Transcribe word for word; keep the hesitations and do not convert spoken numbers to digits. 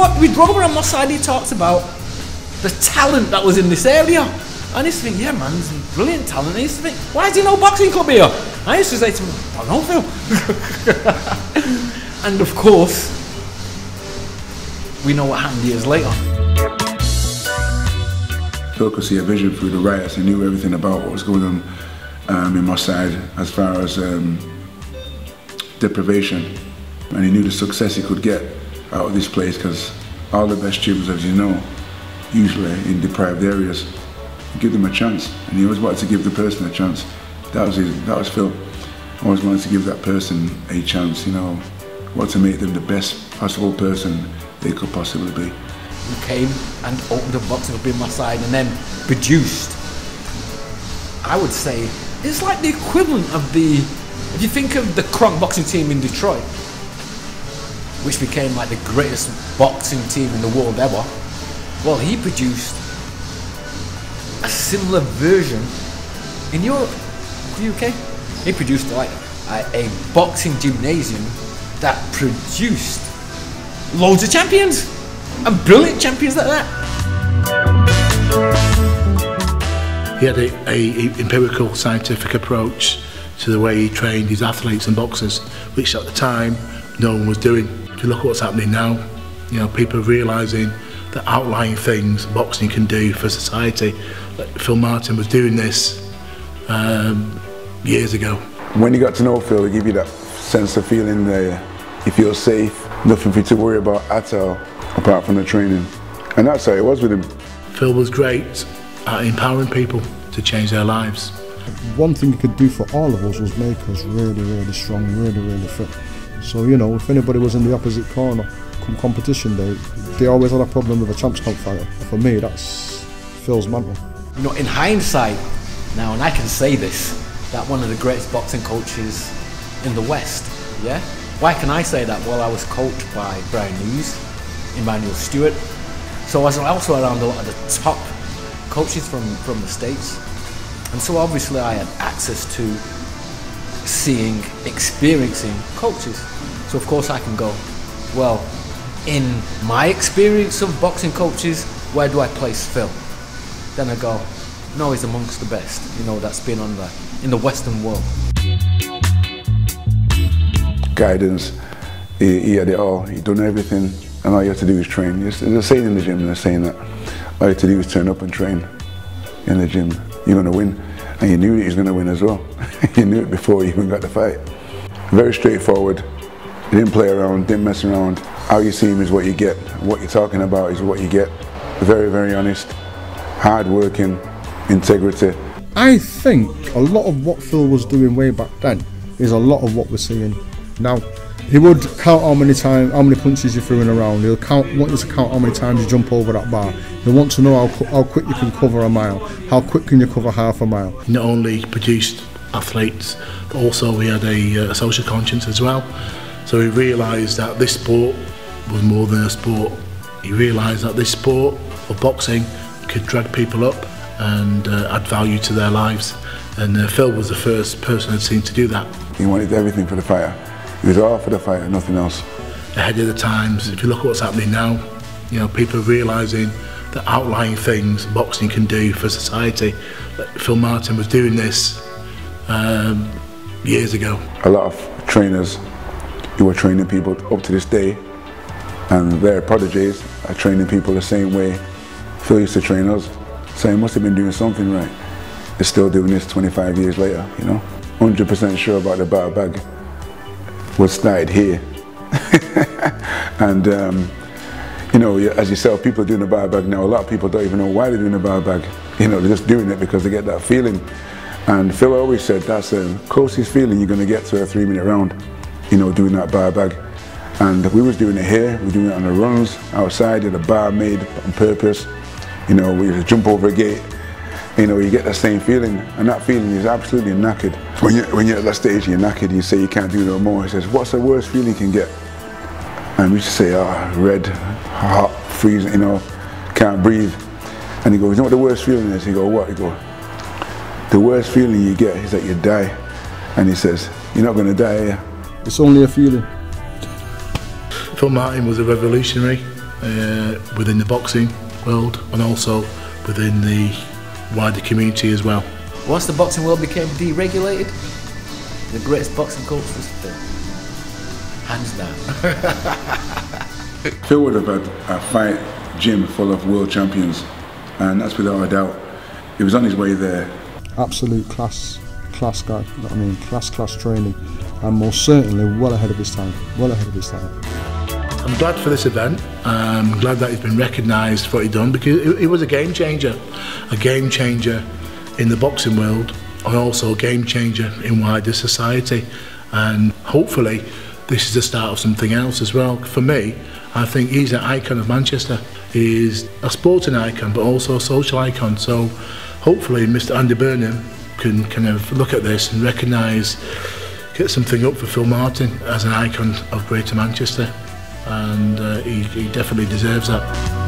what? We drove around Moss Side, he talked about the talent that was in this area. And I used to think, yeah man, there's some brilliant talent. And I used to think, why is there no boxing club here? And I used to say to him, I don't know, Phil. And of course, we know what happened years later. Phil could see a vision through the riots. He knew everything about what was going on um, in Moss Side as far as um, deprivation. And he knew the success he could get out of this place, because all the best gyms, as you know, usually in deprived areas, give them a chance. And he always wanted to give the person a chance. That was his, that was Phil. Always wanted to give that person a chance, you know, wanted to make them the best possible person they could possibly be. We came and opened the boxing up in Moss Side and then produced, I would say, it's like the equivalent of the, if you think of the Kronk boxing team in Detroit, which became like the greatest boxing team in the world ever. Well, he produced a similar version in Europe, the U K. He produced like a, a boxing gymnasium that produced loads of champions, and brilliant champions like that. He had a, a empirical scientific approach to the way he trained his athletes and boxers, which at the time no one was doing. If you look at what's happening now, you know, people are realising the outlying things boxing can do for society. Like Phil Martin was doing this um, years ago. When you got to know Phil, it gave you that sense of feeling that you feel safe, nothing for you to worry about at all, apart from the training. And that's how it was with him. Phil was great at empowering people to change their lives. One thing he could do for all of us was make us really, really strong, really, really fit. So, you know, if anybody was in the opposite corner come competition day, they always had a problem with a Champs Camp fighter. For me, that's Phil's mantle. You know, in hindsight now, and I can say this, that one of the greatest boxing coaches in the West, yeah? Why can I say that? Well, I was coached by Brian Hughes, Emmanuel Stewart. So I was also around a lot of the top coaches from, from the States. And so obviously I had access to seeing, experiencing coaches. So of course I can go, well, in my experience of boxing coaches, where do I place Phil? Then I go, no, he's amongst the best, you know, that's been on the, in the Western world. Guidance, he, he had it all, he'd done everything, and all you had to do is train. They're saying in the gym, they're saying that, all you had to do is turn up and train in the gym, you're going to win. And you knew he was going to win as well. You knew it before you even got the fight. Very straightforward. He didn't play around, didn't mess around. How you see him is what you get. What you're talking about is what you get. Very, very honest, hard-working, integrity. I think a lot of what Phil was doing way back then is a lot of what we're seeing now. He would count how many times, how many punches you threw in a round. He'll count, want you to count how many times you jump over that bar. He'll want to know how, how quick you can cover a mile, how quick can you cover half a mile. Not only produced athletes, but also he had a, a social conscience as well. So he realised that this sport was more than a sport. He realised that this sport of boxing could drag people up and uh, add value to their lives. And uh, Phil was the first person I'd seen to do that. He wanted everything for the fighter. It was all for the fight and nothing else. Ahead of the times, if you look at what's happening now, you know, people are realising the outlying things boxing can do for society. Like Phil Martin was doing this um, years ago. A lot of trainers who are training people up to this day, and their prodigies are training people the same way Phil used to train us. So he must have been doing something right. They're still doing this twenty-five years later, you know. one hundred percent sure about the battle bag. Was started here, and um, you know, as yourself, people are doing the bar bag now. A lot of people don't even know why they're doing the bar bag. You know, they're just doing it because they get that feeling. And Phil always said that's the closest feeling you're going to get to a three-minute round. You know, doing that bar bag. And we was doing it here. We were doing it on the runs outside. At a bar made on purpose. You know, we just jump over a gate. You know, you get that same feeling, and that feeling is absolutely knackered. When you're, when you're at that stage, you're knackered, you say you can't do no more. He says, what's the worst feeling you can get? And we just say, ah, oh, red, hot, freezing, you know, can't breathe. And he goes, you know what the worst feeling is? He goes, what? He goes, the worst feeling you get is that you die. And he says, you're not going to die, are you? It's only a feeling. Phil Martin was a revolutionary. uh, within the boxing world and also within the wider community as well. Once the boxing world became deregulated, the greatest boxing coach was Phil. Hands down. Phil would have had a fight gym full of world champions, and that's without a doubt. He was on his way there. Absolute class, class guy, you know what I mean, class, class training, and most certainly well ahead of his time, well ahead of his time. I'm glad for this event. I'm glad that he's been recognised for what he's done, because it was a game changer, a game changer in the boxing world, and also a game changer in wider society. And hopefully this is the start of something else as well. For me, I think he's an icon of Manchester. He's a sporting icon, but also a social icon. So hopefully Mister Andy Burnham can kind of look at this and recognise, get something up for Phil Martin as an icon of Greater Manchester. And uh, he, he definitely deserves that.